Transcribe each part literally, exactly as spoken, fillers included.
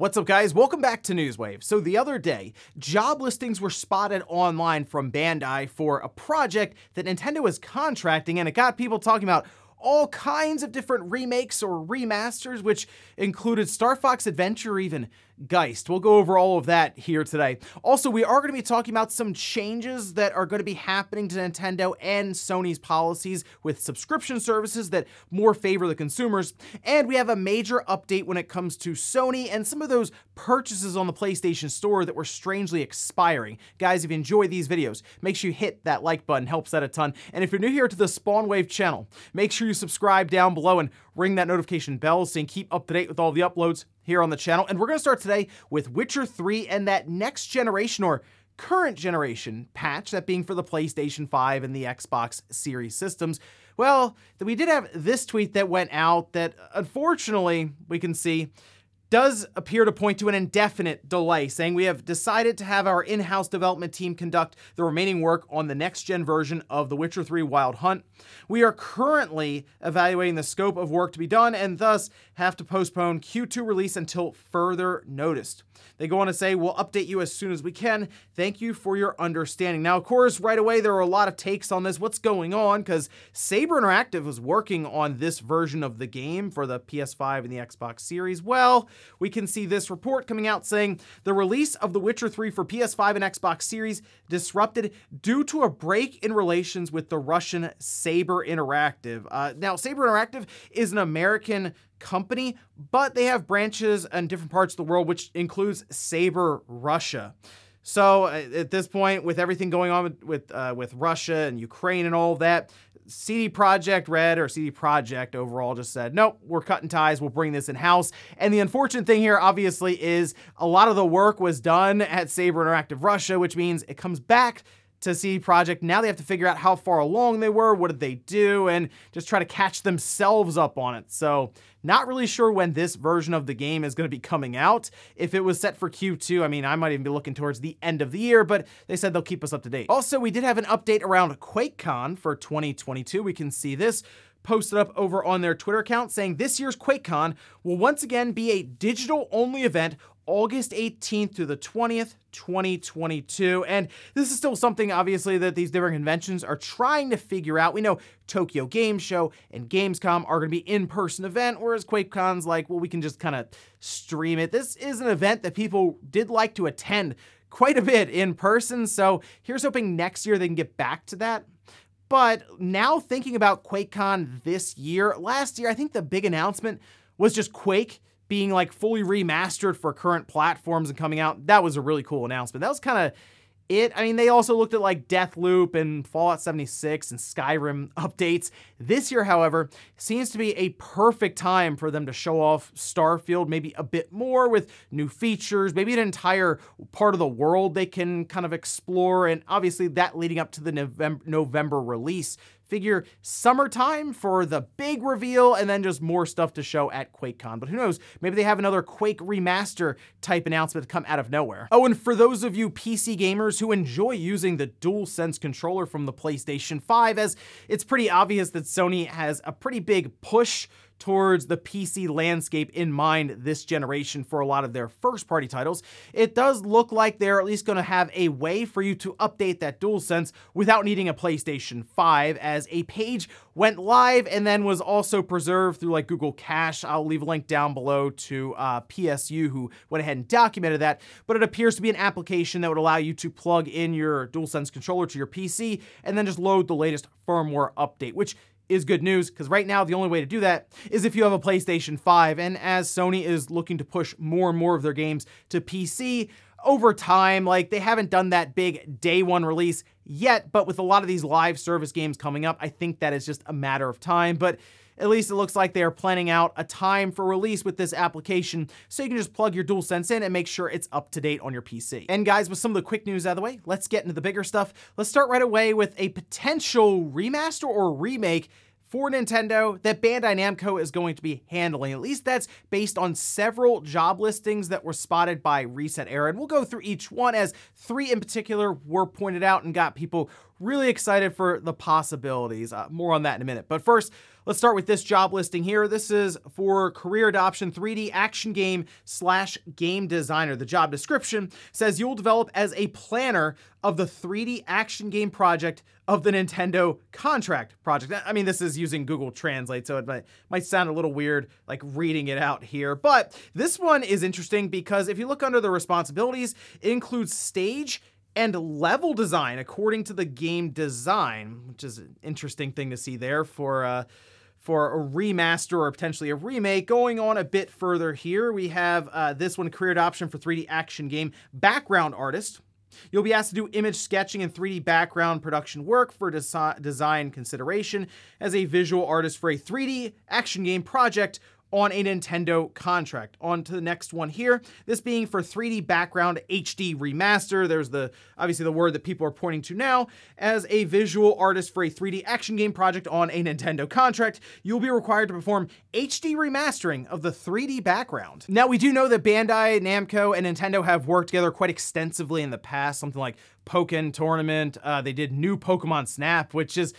What's up, guys? Welcome back to Newswave. So the other day, job listings were spotted online from Bandai for a project that Nintendo is contracting, and it got people talking about all kinds of different remakes or remasters, which included Star Fox Adventure, even Geist. We'll go over all of that here today. Also, we are going to be talking about some changes that are going to be happening to Nintendo and Sony's policies with subscription services that more favor the consumers. And we have a major update when it comes to Sony and some of those purchases on the PlayStation Store that were strangely expiring. Guys, if you enjoy these videos, make sure you hit that like button, helps that a ton. And if you're new here to the Spawn Wave channel, make sure you subscribe down below and ring that notification bell so you can keep up to date with all the uploads here on the channel. And we're going to start today with Witcher three and that next generation or current generation patch, that being for the PlayStation five and the Xbox Series systems. Well, we did have this tweet that went out that, unfortunately, we can see does appear to point to an indefinite delay, saying we have decided to have our in-house development team conduct the remaining work on the next-gen version of The Witcher three Wild Hunt. We are currently evaluating the scope of work to be done and thus have to postpone Q two release until further notice. They go on to say, we'll update you as soon as we can. Thank you for your understanding. Now, of course, right away, there are a lot of takes on this. What's going on? Because Saber Interactive was working on this version of the game for the P S five and the Xbox Series. Well, we can see this report coming out saying the release of The Witcher three for P S five and Xbox Series disrupted due to a break in relations with the Russian Saber Interactive. Uh, now, Saber Interactive is an American company, but they have branches in different parts of the world, which includes Saber Russia. So at this point, with everything going on with with, uh, with Russia and Ukraine and all that, C D Projekt Red or C D Projekt overall just said, nope, we're cutting ties, we'll bring this in-house. And the unfortunate thing here, obviously, is a lot of the work was done at Saber Interactive Russia, which means it comes back to C D Projekt. Now they have to figure out how far along they were, what did they do, and just try to catch themselves up on it. So not really sure when this version of the game is going to be coming out. If it was set for Q two, I mean, I might even be looking towards the end of the year, but they said they'll keep us up to date. Also, we did have an update around QuakeCon for twenty twenty-two. We can see this posted up over on their Twitter account saying this year's QuakeCon will once again be a digital-only event August eighteenth through the twentieth, twenty twenty-two. And this is still something, obviously, that these different conventions are trying to figure out. We know Tokyo Game Show and Gamescom are going to be in-person event, whereas QuakeCon's like, well, we can just kind of stream it. This is an event that people did like to attend quite a bit in person, so here's hoping next year they can get back to that. But now thinking about QuakeCon this year, last year, I think the big announcement was just Quake being like fully remastered for current platforms and coming out. That was a really cool announcement. That was kind of it. I mean, they also looked at like Deathloop and Fallout seventy-six and Skyrim updates. This year, however, seems to be a perfect time for them to show off Starfield, maybe a bit more with new features, maybe an entire part of the world they can kind of explore. And obviously that leading up to the November, November release. Figure summertime for the big reveal and then just more stuff to show at QuakeCon. But who knows, maybe they have another Quake remaster type announcement come out of nowhere. Oh, and for those of you P C gamers who enjoy using the DualSense controller from the PlayStation five, as it's pretty obvious that Sony has a pretty big push towards the P C landscape in mind this generation for a lot of their first-party titles, it does look like they're at least going to have a way for you to update that DualSense without needing a PlayStation five, as a page went live and then was also preserved through like Google Cache. I'll leave a link down below to uh, P S U, who went ahead and documented that, but it appears to be an application that would allow you to plug in your DualSense controller to your P C and then just load the latest firmware update, which is good news, because right now the only way to do that is if you have a PlayStation five, and as Sony is looking to push more and more of their games to P C over time, like they haven't done that big day one release yet, but with a lot of these live service games coming up, I think that is just a matter of time. But at least it looks like they are planning out a time for release with this application, so you can just plug your DualSense in and make sure it's up to date on your P C. And guys, with some of the quick news out of the way, let's get into the bigger stuff. Let's start right away with a potential remaster or remake for Nintendo that Bandai Namco is going to be handling. At least that's based on several job listings that were spotted by Reset Era. And we'll go through each one, as three in particular were pointed out and got people really excited for the possibilities. Uh, more on that in a minute. But first, Let's start with this job listing here. This is for career adoption three D action game slash game designer. The job description says you will develop as a planner of the three D action game project of the Nintendo contract project. I mean, this is using Google Translate, so it might, might sound a little weird like reading it out here, but this one is interesting because if you look under the responsibilities, it includes stage and level design according to the game design, which is an interesting thing to see there for uh, for a remaster or potentially a remake. Going on a bit further here, we have uh, this one, career adoption for three D action game background artist. You'll be asked to do image sketching and three D background production work for desi design consideration as a visual artist for a three D action game project on a Nintendo contract. On to the next one here, this being for three D background H D remaster. There's the, obviously the word that people are pointing to now. As a visual artist for a three D action game project on a Nintendo contract, you'll be required to perform H D remastering of the three D background. Now, we do know that Bandai Namco and Nintendo have worked together quite extensively in the past, something like Pokken Tournament. Uh, they did New Pokemon Snap, which is,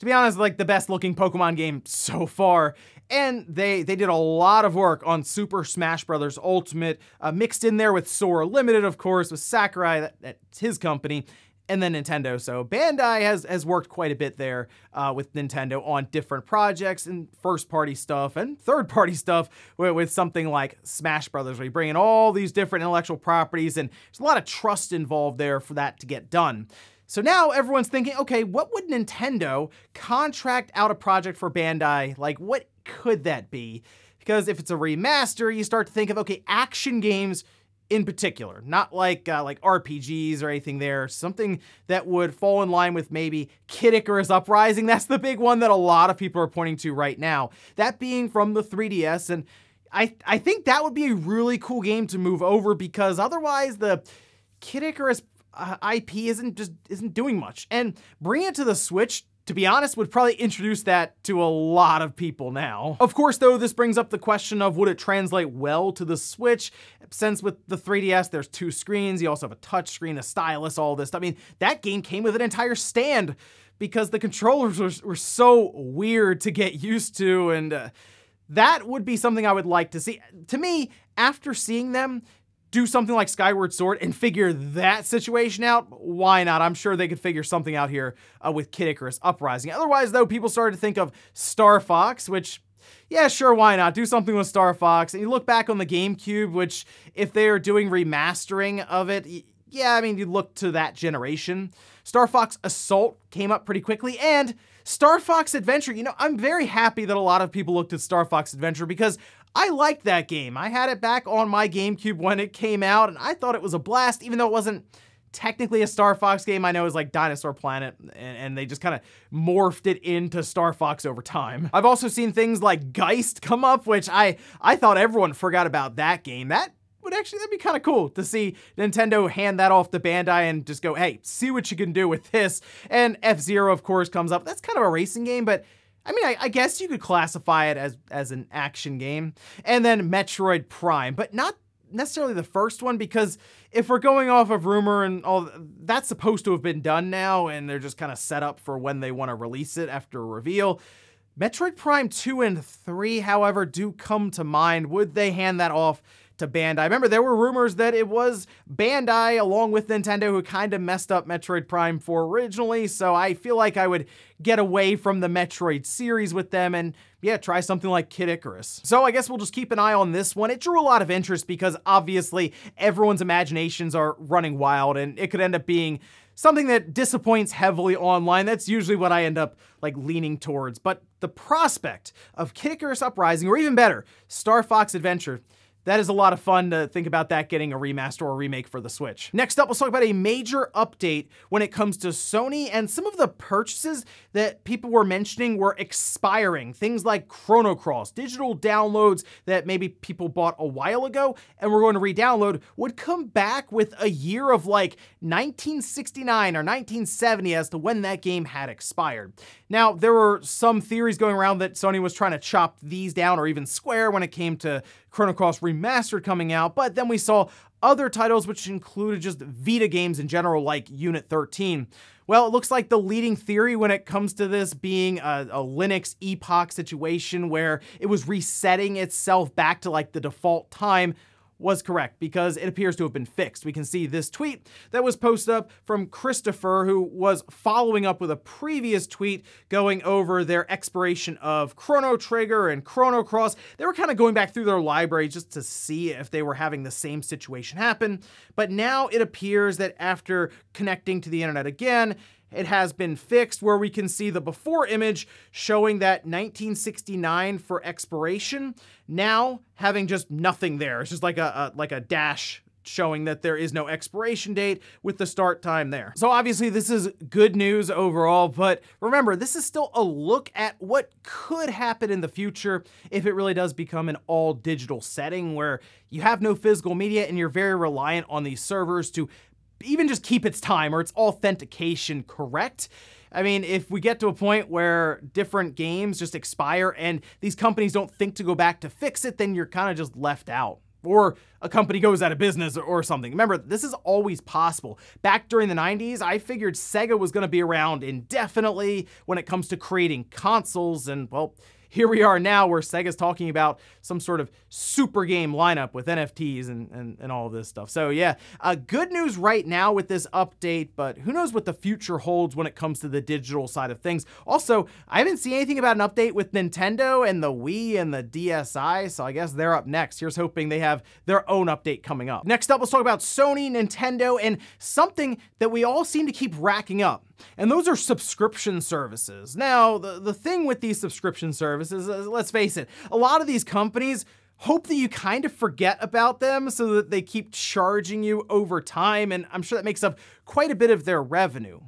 to be honest, like the best looking Pokemon game so far. And they they did a lot of work on Super Smash Brothers Ultimate, uh, mixed in there with Sora Limited, of course, with Sakurai, that, that's his company, and then Nintendo. So Bandai has, has worked quite a bit there uh, with Nintendo on different projects and first-party stuff and third-party stuff with, with something like Smash Brothers, where you bring in all these different intellectual properties, and there's a lot of trust involved there for that to get done. So now everyone's thinking, okay, what would Nintendo contract out a project for Bandai? Like, what could that be? Because if it's a remaster, you start to think of, okay, action games in particular, not like uh, like R P Gs or anything there, something that would fall in line with maybe Kid Icarus Uprising. That's the big one that a lot of people are pointing to right now. That being from the three D S, and I, I think that would be a really cool game to move over, because otherwise the Kid Icarus Uh, I P isn't just isn't doing much, and bringing it to the Switch, to be honest, would probably introduce that to a lot of people now. Of course, though, this brings up the question of would it translate well to the Switch, since with the three D S, there's two screens, you also have a touch screen, a stylus, all this. I mean, that game came with an entire stand because the controllers were, were so weird to get used to, and uh, that would be something I would like to see. To me, after seeing them do something like Skyward Sword and figure that situation out, why not? I'm sure they could figure something out here uh, with Kid Icarus Uprising. Otherwise, though, people started to think of Star Fox, which, yeah, sure, why not? Do something with Star Fox. And you look back on the GameCube, which, if they are doing remastering of it, yeah, I mean, you look to that generation. Star Fox Assault came up pretty quickly, and Star Fox Adventure. You know, I'm very happy that a lot of people looked at Star Fox Adventure, because I liked that game. I had it back on my GameCube when it came out, and I thought it was a blast, even though it wasn't technically a Star Fox game. I know it was like Dinosaur Planet, and, and they just kind of morphed it into Star Fox over time. I've also seen things like Geist come up, which I, I thought everyone forgot about that game. That would actually, that'd be kind of cool to see Nintendo hand that off to Bandai and just go, hey, see what you can do with this. And F-Zero, of course, comes up. That's kind of a racing game, but I mean, I, I guess you could classify it as, as an action game. And then Metroid Prime, but not necessarily the first one, because if we're going off of rumor and all, that's supposed to have been done now, and they're just kind of set up for when they want to release it after a reveal. Metroid Prime two and three, however, do come to mind. Would they hand that off to Bandai? Remember, there were rumors that it was Bandai along with Nintendo who kind of messed up Metroid Prime four originally, so I feel like I would get away from the Metroid series with them and, yeah, try something like Kid Icarus. So I guess we'll just keep an eye on this one. It drew a lot of interest because obviously everyone's imaginations are running wild, and it could end up being something that disappoints heavily online. That's usually what I end up like leaning towards. But the prospect of Kid Icarus Uprising, or even better, Star Fox Adventure, that is a lot of fun to think about that getting a remaster or remake for the Switch. Next up, let's talk about a major update when it comes to Sony, and some of the purchases that people were mentioning were expiring. Things like Chrono Cross, digital downloads that maybe people bought a while ago and were going to re-download, would come back with a year of like nineteen sixty-nine or nineteen seventy as to when that game had expired. Now, there were some theories going around that Sony was trying to chop these down, or even Square when it came to Chrono Cross Remastered coming out, but then we saw other titles which included just Vita games in general, like Unit thirteen. Well, it looks like the leading theory when it comes to this being a, a Linux epoch situation where it was resetting itself back to like the default time was correct, because it appears to have been fixed. We can see this tweet that was posted up from Christopher, who was following up with a previous tweet going over their expiration of Chrono Trigger and Chrono Cross. They were kind of going back through their library just to see if they were having the same situation happen. But now it appears that after connecting to the internet again, it has been fixed, where we can see the before image showing that nineteen sixty-nine for expiration, now having just nothing there. It's just like a, a like a dash showing that there is no expiration date with the start time there. So obviously this is good news overall, but remember, this is still a look at what could happen in the future if it really does become an all digital setting where you have no physical media and you're very reliant on these servers to even just keep its time or its authentication correct. I mean, if we get to a point where different games just expire and these companies don't think to go back to fix it, then you're kind of just left out. Or a company goes out of business or, or something. Remember, this is always possible. Back during the nineties, I figured Sega was going to be around indefinitely when it comes to creating consoles, and well, here we are now where Sega's talking about some sort of super game lineup with N F Ts and, and, and all of this stuff. So yeah, uh, good news right now with this update, but who knows what the future holds when it comes to the digital side of things. Also, I haven't seen anything about an update with Nintendo and the Wii and the D S i, so I guess they're up next. Here's hoping they have their own update coming up. Next up, let's talk about Sony, Nintendo, and something that we all seem to keep racking up. And those are subscription services. Now, the, the thing with these subscription services, uh, let's face it, a lot of these companies hope that you kind of forget about them so that they keep charging you over time, and I'm sure that makes up quite a bit of their revenue.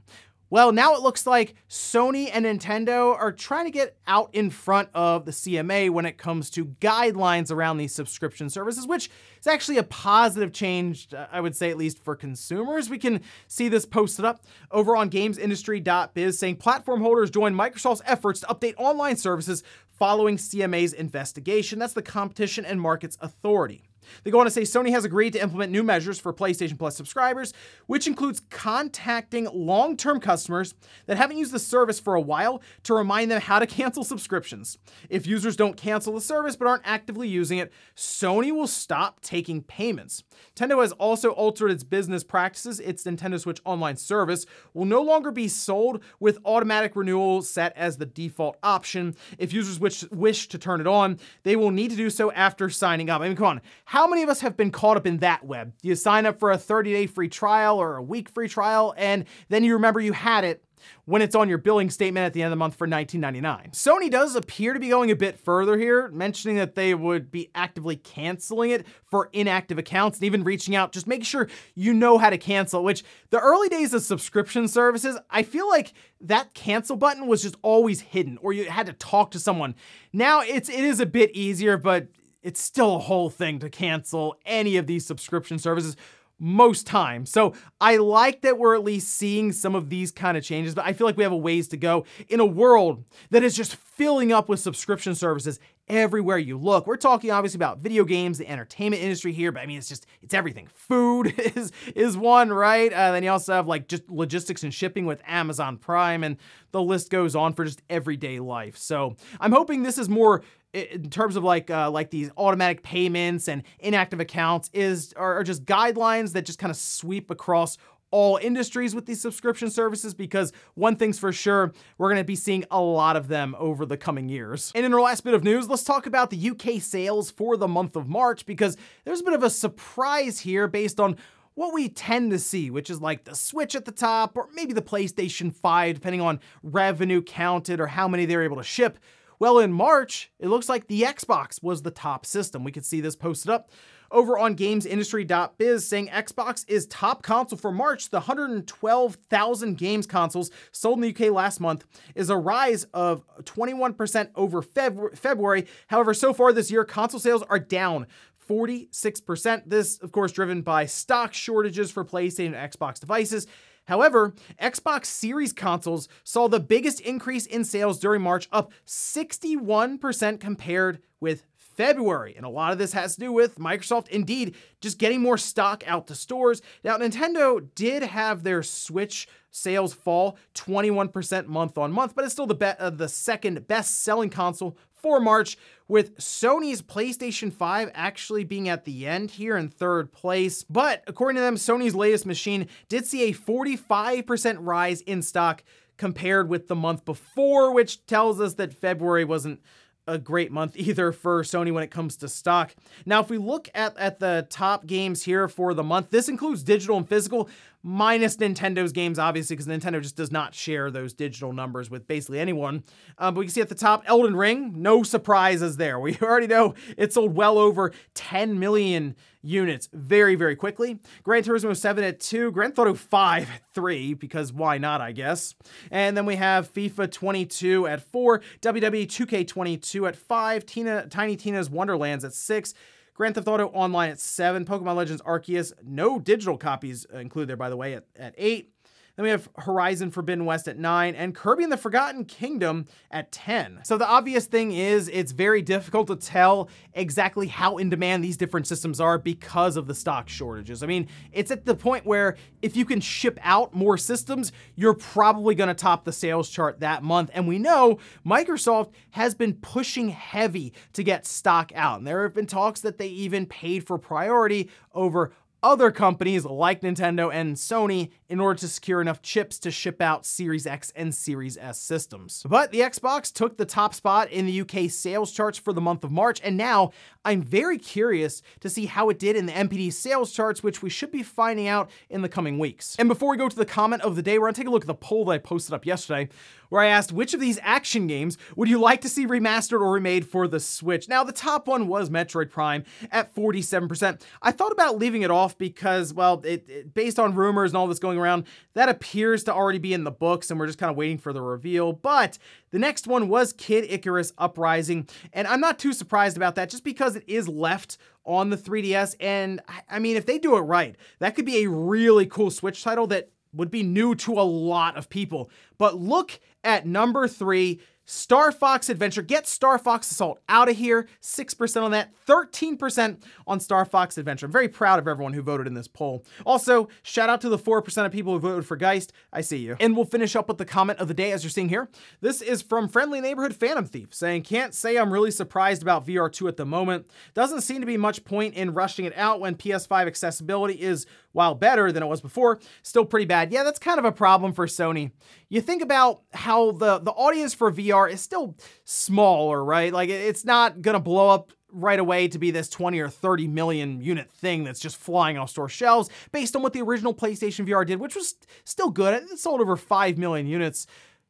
Well, now it looks like Sony and Nintendo are trying to get out in front of the C M A when it comes to guidelines around these subscription services, which is actually a positive change, I would say, at least for consumers. We can see this posted up over on games industry dot biz saying platform holders join Microsoft's efforts to update online services following C M A's investigation. That's the Competition and Markets Authority. They go on to say Sony has agreed to implement new measures for PlayStation Plus subscribers, which includes contacting long-term customers that haven't used the service for a while to remind them how to cancel subscriptions. If users don't cancel the service but aren't actively using it, Sony will stop taking payments. Nintendo has also altered its business practices. Its Nintendo Switch Online service will no longer be sold with automatic renewal set as the default option. If users wish, wish to turn it on, they will need to do so after signing up. I mean, come on. How many of us have been caught up in that web? You sign up for a thirty day free trial or a week free trial, and then you remember you had it when it's on your billing statement at the end of the month for nineteen ninety-nine. Sony does appear to be going a bit further here, mentioning that they would be actively canceling it for inactive accounts and even reaching out, just make sure you know how to cancel, which the early days of subscription services, I feel like that cancel button was just always hidden or you had to talk to someone. Now it's, it is a bit easier, but it's still a whole thing to cancel any of these subscription services most times. So I like that we're at least seeing some of these kind of changes, but I feel like we have a ways to go in a world that is just filling up with subscription services everywhere you look. We're talking obviously about video games, the entertainment industry here, but I mean, it's just, it's everything. Food is is one, right? Uh, then you also have like just logistics and shipping with Amazon Prime, and the list goes on for just everyday life. So I'm hoping this is more in terms of like uh, like these automatic payments and inactive accounts is are just guidelines that just kind of sweep across all industries with these subscription services, because one thing's for sure, we're gonna be seeing a lot of them over the coming years. And in our last bit of news, let's talk about the U K sales for the month of March, because there's a bit of a surprise here based on what we tend to see, which is like the Switch at the top, or maybe the PlayStation five, depending on revenue counted or how many they're able to ship. Well, in March, it looks like the Xbox was the top system. We could see this posted up over on games industry dot biz saying Xbox is top console for March. The one hundred twelve thousand games consoles sold in the U K last month is a rise of twenty-one percent over February. However, so far this year, console sales are down forty-six percent. This, of course, driven by stock shortages for PlayStation and Xbox devices. However, Xbox Series consoles saw the biggest increase in sales during March, up sixty-one percent compared with February. And a lot of this has to do with Microsoft indeed just getting more stock out to stores. Now, Nintendo did have their Switch sales fall twenty-one percent month on month, but it's still the, be uh, the second best selling console for March, with Sony's PlayStation five actually being at the end here in third place. But according to them, Sony's latest machine did see a forty-five percent rise in stock compared with the month before, which tells us that February wasn't a great month either for Sony when it comes to stock. Now, if we look at, at the top games here for the month, this includes digital and physical, minus Nintendo's games, obviously, because Nintendo just does not share those digital numbers with basically anyone. Um, but we can see at the top, Elden Ring, no surprises there. We already know it sold well over ten million units very, very quickly. Gran Turismo seven at two, Grand Theft Auto five at three, because why not, I guess. And then we have FIFA twenty-two at four, W W E two K twenty-two at five, Tina, Tiny Tina's Wonderlands at six, Grand Theft Auto Online at seven, Pokemon Legends Arceus, no digital copies included there, by the way, at, at eight. Then we have Horizon Forbidden West at nine and Kirby and the Forgotten Kingdom at ten. So the obvious thing is it's very difficult to tell exactly how in demand these different systems are because of the stock shortages. I mean, it's at the point where if you can ship out more systems, you're probably gonna top the sales chart that month. And we know Microsoft has been pushing heavy to get stock out. And there have been talks that they even paid for priority over other companies like Nintendo and Sony in order to secure enough chips to ship out Series X and Series S systems. But the Xbox took the top spot in the U K sales charts for the month of March, and now I'm very curious to see how it did in the N P D sales charts, which we should be finding out in the coming weeks. And before we go to the comment of the day, we're gonna take a look at the poll that I posted up yesterday, where I asked which of these action games would you like to see remastered or remade for the Switch? Now, the top one was Metroid Prime at forty-seven percent. I thought about leaving it off because, well, it, it, based on rumors and all this going around, that appears to already be in the books and we're just kind of waiting for the reveal. But the next one was Kid Icarus Uprising, and I'm not too surprised about that just because it is left on the three D S, and I mean, if they do it right, that could be a really cool Switch title that would be new to a lot of people. But look at number three, Star Fox Adventure. Get Star Fox Assault out of here, six percent on that, thirteen percent on Star Fox Adventure. I'm very proud of everyone who voted in this poll. Also, shout out to the four percent of people who voted for Geist. I see you. And we'll finish up with the comment of the day as you're seeing here. This is from Friendly Neighborhood Phantom Thief, saying, can't say I'm really surprised about V R two at the moment. Doesn't seem to be much point in rushing it out when P S five accessibility is, while better than it was before, still pretty bad. Yeah, that's kind of a problem for Sony. You think about how the, the audience for V R is still smaller, right? Like, it's not gonna blow up right away to be this twenty or thirty million unit thing that's just flying off store shelves based on what the original PlayStation V R did, which was still good. It sold over five million units.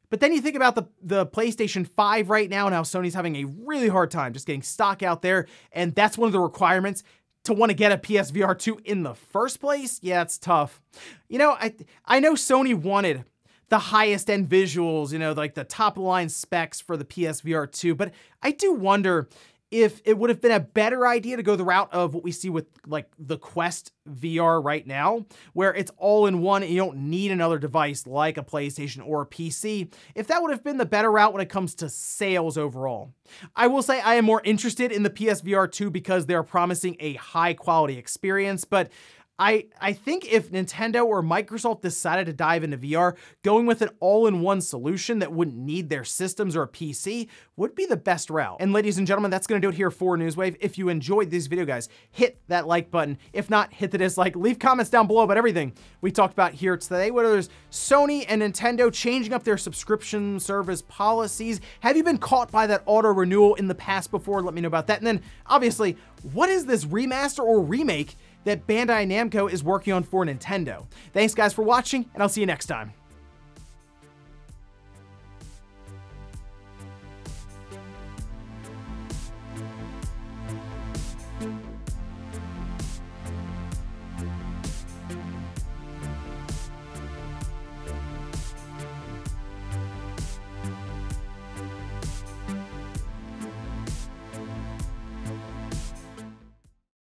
But then you think about the, the PlayStation five right now and how Sony's having a really hard time just getting stock out there, and that's one of the requirements to want to get a P S V R two in the first place. Yeah, it's tough. You know, I, I know Sony wanted the highest end visuals, you know, like the top of the line specs for the P S V R two. But I do wonder if it would have been a better idea to go the route of what we see with like the Quest V R right now, where it's all in one and you don't need another device like a PlayStation or a P C, if that would have been the better route when it comes to sales overall. I will say I am more interested in the P S V R two because they are promising a high quality experience, but I, I think if Nintendo or Microsoft decided to dive into V R, going with an all-in-one solution that wouldn't need their systems or a P C would be the best route. And ladies and gentlemen, that's gonna do it here for Newswave. If you enjoyed this video, guys, hit that like button. If not, hit the dislike. Leave comments down below about everything we talked about here today, whether there's Sony and Nintendo changing up their subscription service policies. Have you been caught by that auto renewal in the past before? Let me know about that. And then obviously, what is this remaster or remake that Bandai Namco is working on for Nintendo? Thanks guys for watching, and I'll see you next time.